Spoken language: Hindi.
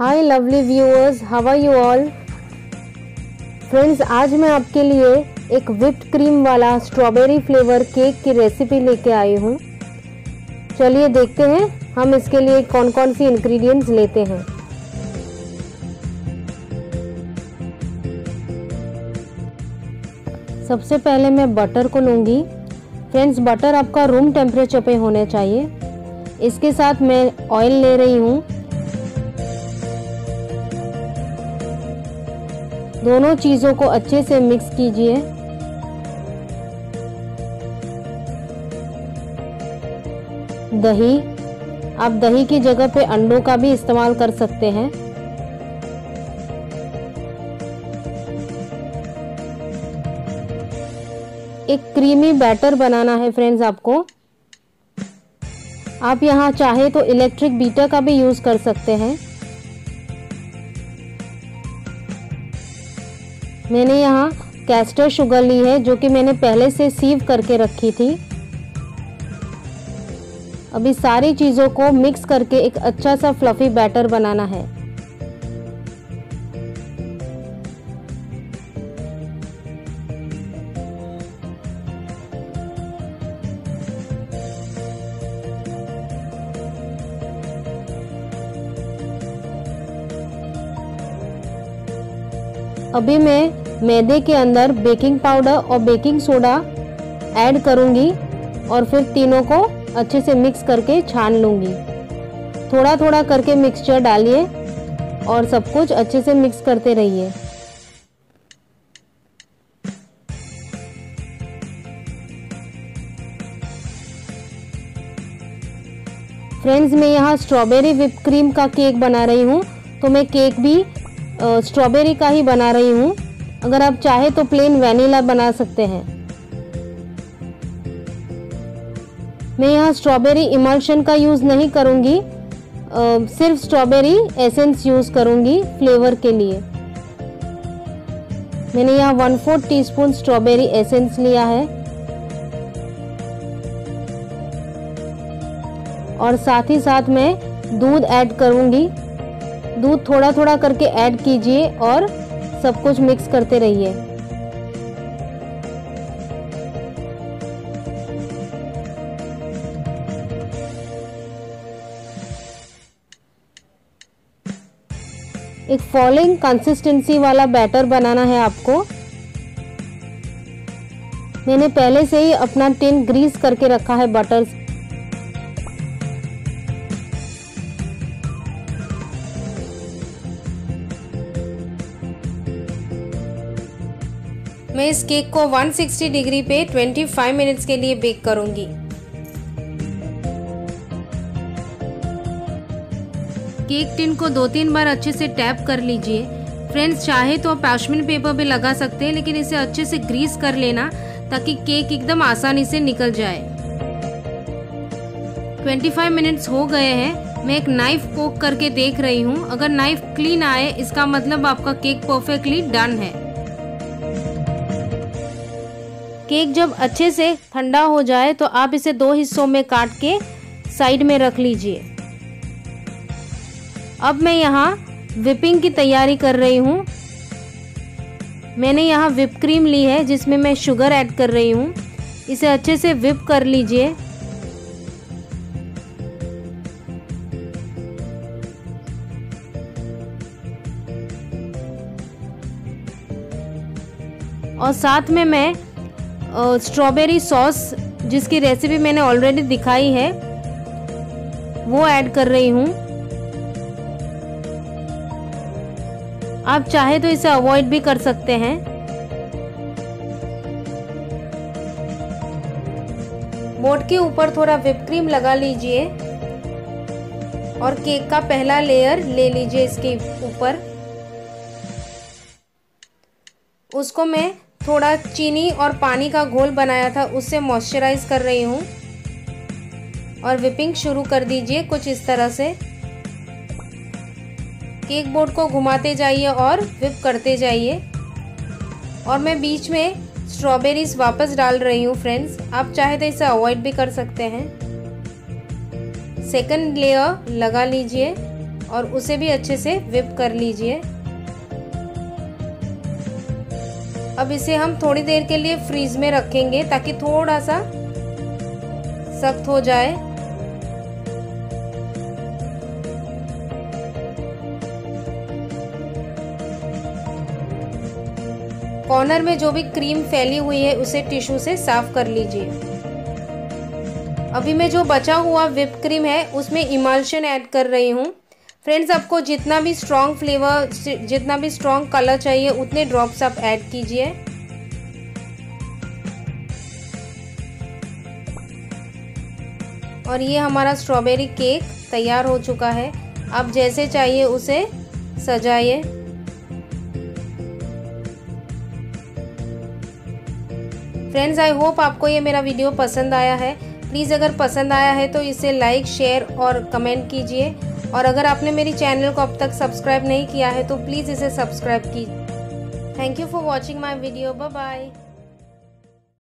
Hi lovely viewers, how are you all friends. आज मैं आपके लिए एक व्हिप्ड क्रीम वाला स्ट्रॉबेरी फ्लेवर केक की रेसिपी लेके आई हूँ। चलिए देखते हैं हम इसके लिए कौन कौन सी इंग्रेडिएंट्स लेते हैं। सबसे पहले मैं बटर को लूँगी। फ्रेंड्स, बटर आपका रूम टेम्परेचर पे होने चाहिए। इसके साथ मैं ऑयल ले रही हूँ। दोनों चीज़ों को अच्छे से मिक्स कीजिए। दही, आप दही की जगह पे अंडों का भी इस्तेमाल कर सकते हैं। एक क्रीमी बैटर बनाना है फ्रेंड्स आपको। आप यहाँ चाहे तो इलेक्ट्रिक बीटर का भी यूज़ कर सकते हैं। मैंने यहाँ कैस्टर शुगर ली है जो कि मैंने पहले से सीव करके रखी थी। अभी सारी चीज़ों को मिक्स करके एक अच्छा सा फ्लफी बैटर बनाना है। अभी मैं मैदे के अंदर बेकिंग पाउडर और बेकिंग सोडा ऐड करूंगी और फिर तीनों को अच्छे से मिक्स करके छान लूँगी। थोड़ा थोड़ा करके मिक्सचर डालिए और सब कुछ अच्छे से मिक्स करते रहिए। फ्रेंड्स, मैं यहाँ स्ट्रॉबेरी व्हिप क्रीम का केक बना रही हूँ, तो मैं केक भी स्ट्रॉबेरी का ही बना रही हूँ। अगर आप चाहे तो प्लेन वैनिला बना सकते हैं। मैं यहाँ स्ट्रॉबेरी इमल्शन का यूज़ नहीं करूँगी, सिर्फ स्ट्रॉबेरी एसेंस यूज़ करूँगी फ्लेवर के लिए। मैंने यहाँ 1/4 टीस्पून स्ट्रॉबेरी एसेंस लिया है और साथ ही साथ मैं दूध ऐड करूँगी। दूध थोड़ा थोड़ा करके ऐड कीजिए और सब कुछ मिक्स करते रहिए। एक फॉलिंग कंसिस्टेंसी वाला बैटर बनाना है आपको। मैंने पहले से ही अपना टिन ग्रीस करके रखा है बटर। मैं इस केक को 160 डिग्री पे 25 मिनट्स के लिए बेक करूंगी। केक टिन को 2-3 बार अच्छे से टैप कर लीजिए। फ्रेंड्स, चाहे तो आप पार्चमेंट पेपर भी लगा सकते हैं, लेकिन इसे अच्छे से ग्रीस कर लेना ताकि केक एकदम आसानी से निकल जाए। 25 मिनट्स हो गए हैं। मैं एक नाइफ पोक करके देख रही हूँ। अगर नाइफ क्लीन आए, इसका मतलब आपका केक परफेक्टली डन है। केक जब अच्छे से ठंडा हो जाए तो आप इसे 2 हिस्सों में काट के साइड में रख लीजिए। अब मैं यहाँ व्हिपिंग की तैयारी कर रही हूँ। मैंने यहाँ व्हिप क्रीम ली है जिसमें मैं शुगर ऐड कर रही हूँ। इसे अच्छे से व्हिप कर लीजिए। और साथ में मैं स्ट्रॉबेरी सॉस, जिसकी रेसिपी मैंने ऑलरेडी दिखाई है, वो ऐड कर रही हूँ। आप चाहे तो इसे अवॉइड भी कर सकते हैं। बोर्ड के ऊपर थोड़ा व्हिप क्रीम लगा लीजिए और केक का पहला लेयर ले लीजिए। इसके ऊपर उसको मैं थोड़ा चीनी और पानी का घोल बनाया था, उससे मॉइस्चराइज कर रही हूँ और व्हिपिंग शुरू कर दीजिए कुछ इस तरह से। केक बोर्ड को घुमाते जाइए और व्हिप करते जाइए। और मैं बीच में स्ट्रॉबेरीज वापस डाल रही हूँ। फ्रेंड्स, आप चाहे तो इसे अवॉइड भी कर सकते हैं। सेकंड लेयर लगा लीजिए और उसे भी अच्छे से व्हिप कर लीजिए। अब इसे हम थोड़ी देर के लिए फ्रीज में रखेंगे ताकि थोड़ा सा सख्त हो जाए। कॉर्नर में जो भी क्रीम फैली हुई है उसे टिश्यू से साफ कर लीजिए। अभी मैं जो बचा हुआ व्हिप क्रीम है उसमें इमल्शन ऐड कर रही हूँ। फ्रेंड्स, आपको जितना भी स्ट्रॉन्ग फ्लेवर, जितना भी स्ट्रॉन्ग कलर चाहिए उतने ड्रॉप्स आप ऐड कीजिए। और ये हमारा स्ट्रॉबेरी केक तैयार हो चुका है। आप जैसे चाहिए उसे सजाइए। फ्रेंड्स, आई होप आपको ये मेरा वीडियो पसंद आया है। प्लीज़ अगर पसंद आया है तो इसे लाइक, शेयर और कमेंट कीजिए। और अगर आपने मेरी चैनल को अब तक सब्सक्राइब नहीं किया है तो प्लीज़ इसे सब्सक्राइब कीजिए। Thank you for watching my video. Bye bye.